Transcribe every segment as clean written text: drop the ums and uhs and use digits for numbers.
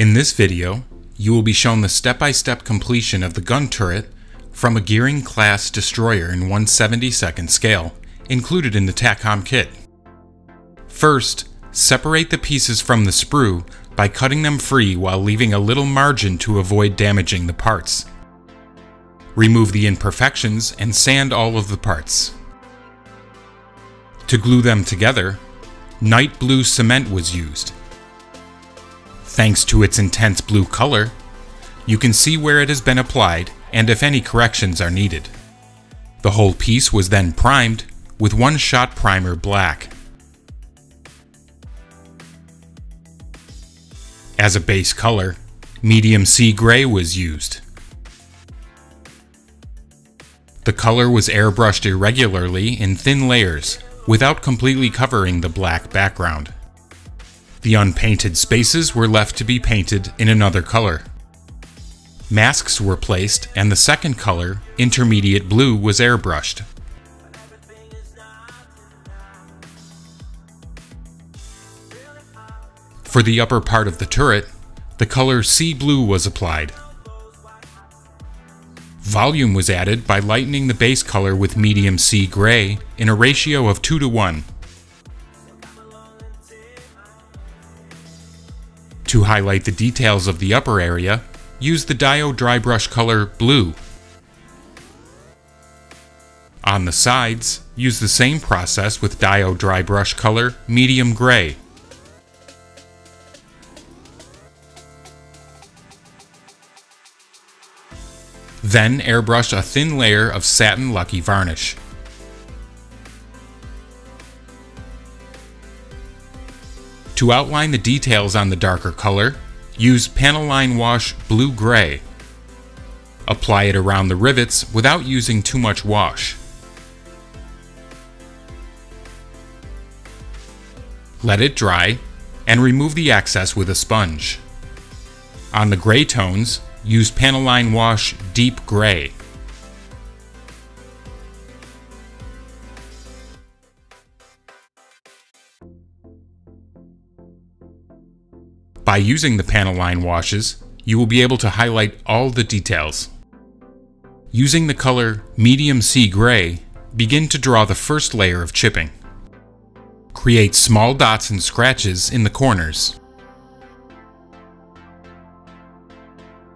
In this video, you will be shown the step-by-step completion of the gun turret from a Gearing-class destroyer in 1/72nd scale, included in the TACOM kit. First, separate the pieces from the sprue by cutting them free while leaving a little margin to avoid damaging the parts. Remove the imperfections and sand all of the parts. To glue them together, night blue cement was used. Thanks to its intense blue color, you can see where it has been applied and if any corrections are needed. The whole piece was then primed with one-shot primer black. As a base color, medium sea gray was used. The color was airbrushed irregularly in thin layers without completely covering the black background. The unpainted spaces were left to be painted in another color. Masks were placed and the second color, intermediate blue, was airbrushed. For the upper part of the turret, the color sea blue was applied. Volume was added by lightening the base color with medium sea gray in a ratio of 2:1. To highlight the details of the upper area, use the Dio dry brush color blue. On the sides, use the same process with Dio dry brush color medium gray. Then airbrush a thin layer of Satin Lucky Varnish. To outline the details on the darker color, use Panel Line Wash Blue Gray. Apply it around the rivets without using too much wash. Let it dry and remove the excess with a sponge. On the gray tones, use Panel Line Wash Deep Gray. By using the panel line washes, you will be able to highlight all the details. Using the color medium sea gray, begin to draw the first layer of chipping. Create small dots and scratches in the corners.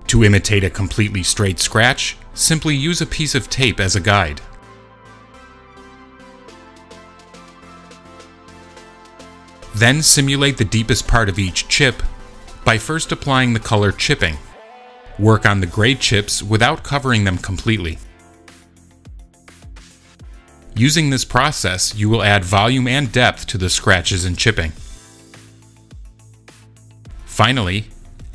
To imitate a completely straight scratch, simply use a piece of tape as a guide. Then simulate the deepest part of each chip by first applying the color chipping. Work on the gray chips without covering them completely. Using this process, you will add volume and depth to the scratches and chipping. Finally,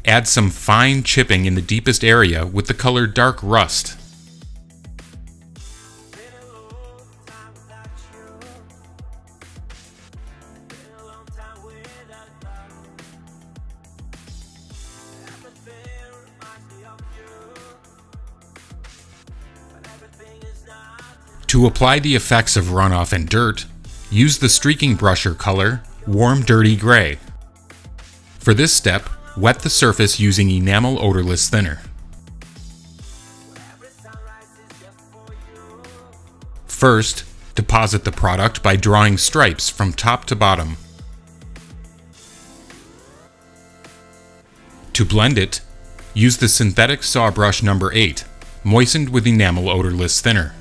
add some fine chipping in the deepest area with the color dark rust. To apply the effects of runoff and dirt, use the streaking brusher color, warm dirty gray. For this step, wet the surface using Enamel Odorless Thinner. First, deposit the product by drawing stripes from top to bottom. To blend it, use the synthetic saw brush number 8, moistened with Enamel Odorless Thinner.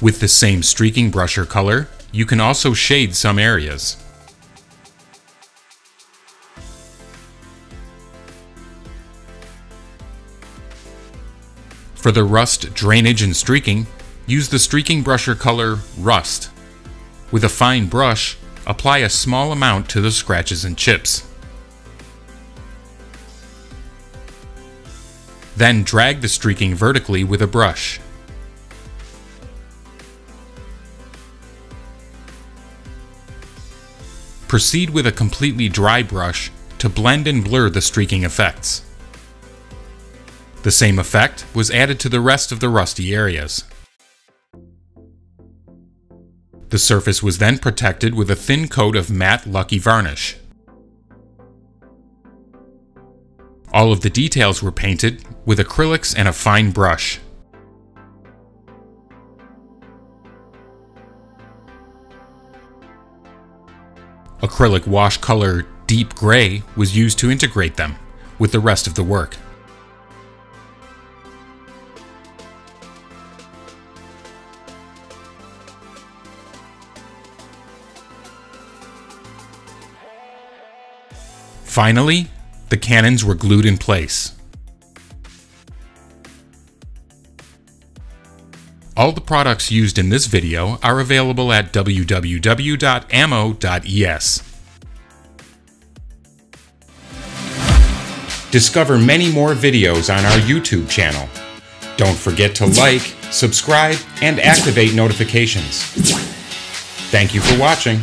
With the same streaking brusher color, you can also shade some areas. For the rust drainage and streaking, use the streaking brusher color Rust. With a fine brush, apply a small amount to the scratches and chips. Then drag the streaking vertically with a brush. Proceed with a completely dry brush to blend and blur the streaking effects. The same effect was added to the rest of the rusty areas. The surface was then protected with a thin coat of matte Lucky Varnish. All of the details were painted with acrylics and a fine brush. Acrylic wash color Deep Gray was used to integrate them with the rest of the work. Finally, the cannons were glued in place. All the products used in this video are available at www.ammo.es. Discover many more videos on our YouTube channel. Don't forget to like, subscribe, and activate notifications. Thank you for watching.